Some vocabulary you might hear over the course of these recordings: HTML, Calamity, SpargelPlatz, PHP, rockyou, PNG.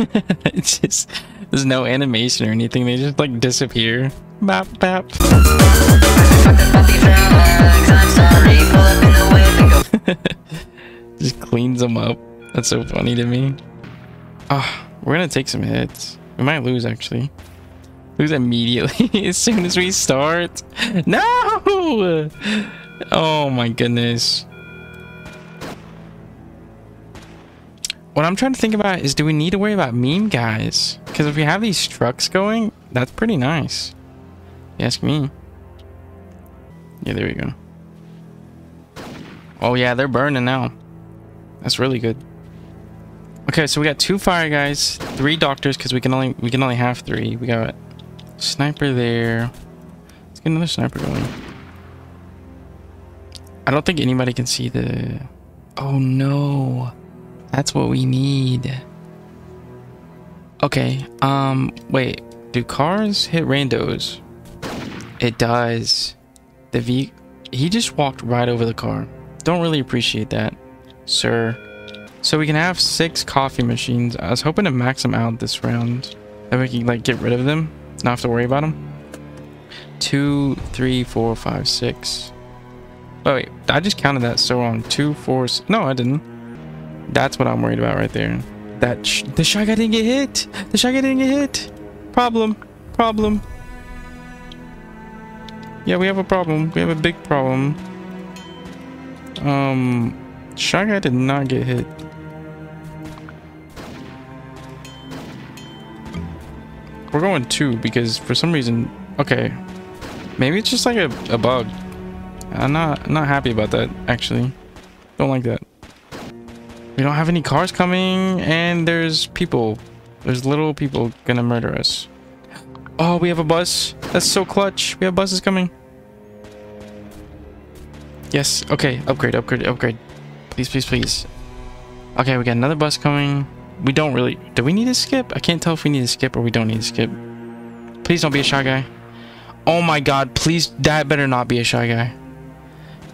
It's just, there's no animation or anything. They just like disappear. Bop, bop. Just cleans them up. That's so funny to me. Ah, oh, we're gonna take some hits. We might lose actually. Lose immediately as soon as we start. No! Oh my goodness. What I'm trying to think about is, do we need to worry about meme guys? Because if we have these trucks going, that's pretty nice. You ask me. Yeah, there we go. Oh yeah, they're burning now. That's really good. Okay, so we got 2 fire guys, 3 doctors, because we can only have 3. We got sniper there. Let's get another sniper going. I don't think anybody can see the... Oh no. That's what we need. Okay, wait, do cars hit randos? It does. The he just walked right over the car. Don't really appreciate that, sir. So we can have 6 coffee machines. I was hoping to max them out this round. That we can like get rid of them, not have to worry about them. 2, 3, 4, 5, 6. Oh wait, I just counted that so wrong. 2, 4, 6. No, I didn't. That's what I'm worried about right there. That the shy guy didn't get hit. The shy guy didn't get hit. Problem. Yeah, we have a problem. We have a big problem. Shy guy did not get hit. We're going 2 because for some reason. Okay, maybe it's just like a bug. I'm not happy about that actually. Don't like that. We don't have any cars coming, and there's people. There's little people gonna murder us. Oh, we have a bus. That's so clutch. We have buses coming. Yes. Okay. Upgrade. Please. Okay, we got another bus coming. We don't really... Do we need to skip? I can't tell if we need to skip or we don't need to skip. Please don't be a shy guy. Oh my god, please. That better not be a shy guy.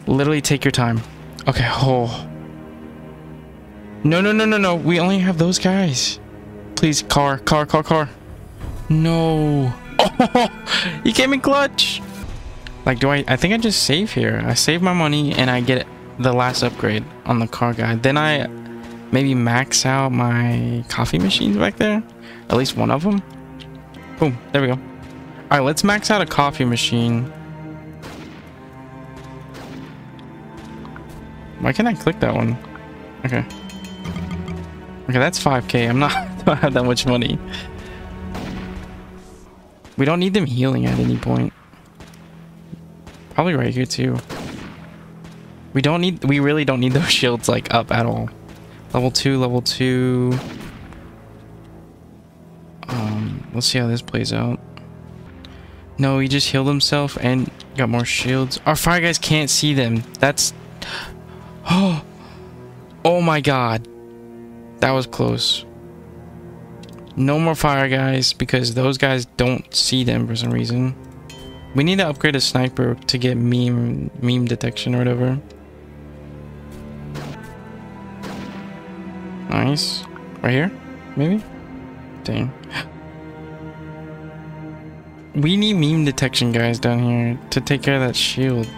Literally take your time. Okay, oh... No. We only have those guys. Please, car. No. Oh, you came in clutch. Like, I think I just save here. I save my money and I get the last upgrade on the car guy. Then I maybe max out my coffee machines back there. At least one of them. Boom. There we go. All right, let's max out a coffee machine. Why can't I click that one? Okay. Okay, that's 5k. I don't have that much money. We don't need them healing at any point. Probably right here too. We really don't need those shields like up at all. Level 2. Let's see how this plays out. No, he just healed himself and got more shields. Our fire guys can't see them. That's... Oh my god. That was close. No more fire guys because those guys don't see them for some reason. We need to upgrade a sniper to get meme detection or whatever. Nice. Right here? Maybe? Dang. We need meme detection guys down here to take care of that shield.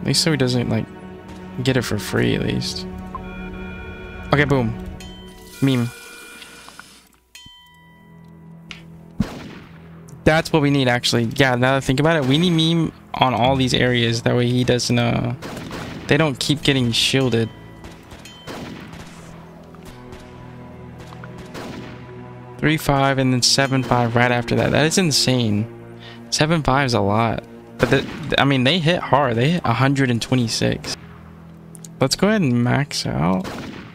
At least so he doesn't like get it for free at least. Okay, boom. Meme. That's what we need, actually. Yeah, now that I think about it, we need meme on all these areas. That way he doesn't, they don't keep getting shielded. $3.5 and then $7.5 right after that. That is insane. $7.5 is a lot. But, I mean, they hit hard. They hit 126. Let's go ahead and max out.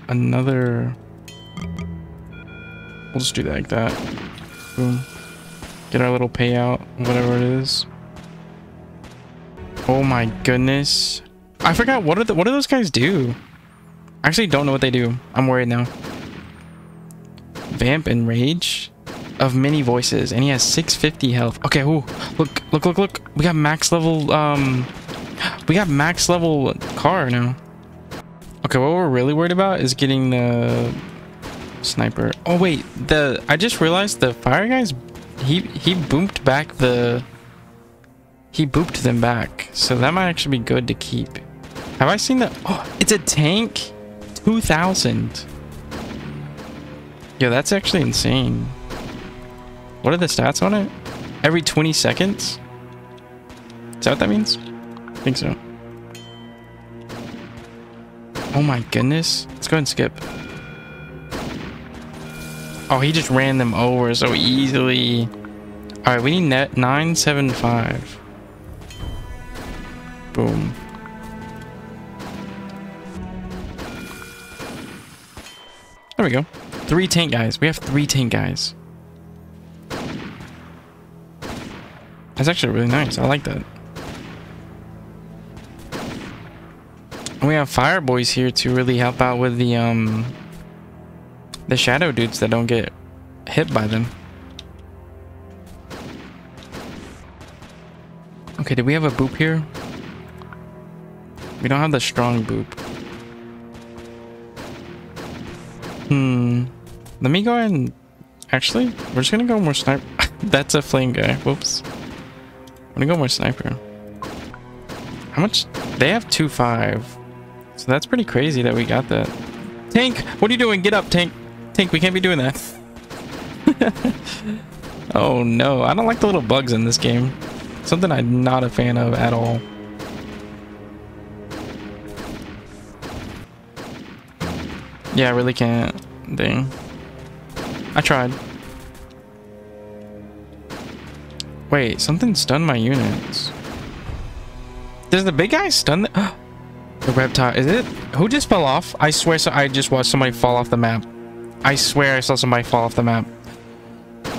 We'll just do that like that. Boom. Get our little payout, whatever it is. Oh my goodness, I forgot what do those guys do. I actually don't know what they do. I'm worried now. Vamp and rage of many voices, and he has 650 health. Okay. Oh, look, we got max level car now. Okay, what we're really worried about is getting the Sniper. Oh wait, I just realized the fire guys, he boomed back the... He booped them back, so that might actually be good to keep. Have I seen that? Oh, it's a tank 2000. Yo, that's actually insane. What are the stats on it? Every 20 seconds? Is that what that means? I think so. Oh my goodness. Let's go ahead and skip. Oh, he just ran them over so easily. Alright, we need net 975. Boom. There we go. 3 tank guys. We have 3 tank guys. That's actually really nice. I like that. And we have fire boys here to really help out with the shadow dudes that don't get hit by them. Okay, did we have a boop here? We don't have the strong boop. Let me go ahead and... Actually, we're just gonna go more sniper. That's a flame guy. Whoops. I'm gonna go more sniper. How much? They have 2.5. So that's pretty crazy that we got that. Tank! What are you doing? Get up, Tank! Tank, we can't be doing that. Oh no. I don't like the little bugs in this game. Something I'm not a fan of at all. Yeah, I really can't. Dang. I tried. Wait, something stunned my units. Does the big guy stun the reptile? Is it? Who just fell off? I swear I just watched somebody fall off the map. I swear I saw somebody fall off the map.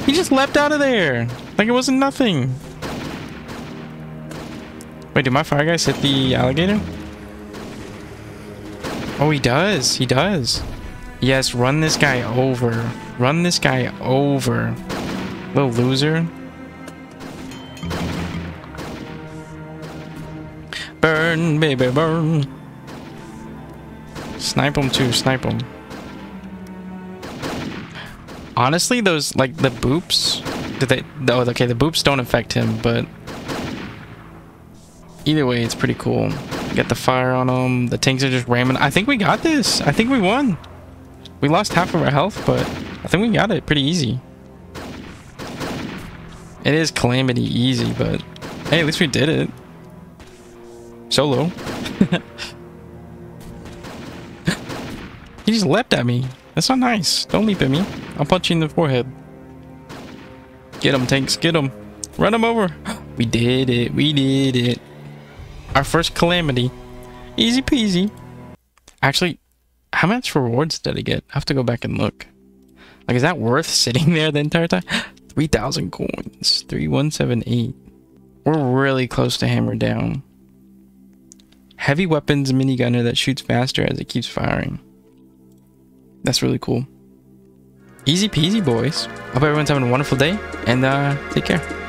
He just leapt out of there. Like it wasn't nothing. Wait, did my fire guys hit the alligator? Oh, he does. He does. Yes, run this guy over. Run this guy over. Little loser. Burn, baby, burn. Snipe him too. Snipe him. Honestly, those, like, the boops... Did they... Oh, okay, the boops don't affect him, but... Either way, it's pretty cool. Get the fire on them. The tanks are just ramming. I think we got this. I think we won. We lost half of our health, but I think we got it pretty easy. It is Calamity easy, but hey, at least we did it. Solo. He just leapt at me. That's not nice. Don't leap at me. I'll punch you in the forehead. Get him, tanks. Get him. Run him over. We did it. We did it. Our first Calamity. Easy peasy. Actually, how much rewards did I get? I have to go back and look. Like, is that worth sitting there the entire time? 3,000 coins. 3178. We're really close to hammer down. Heavy weapons minigunner that shoots faster as it keeps firing. That's really cool. Easy peasy, boys. Hope everyone's having a wonderful day. And take care.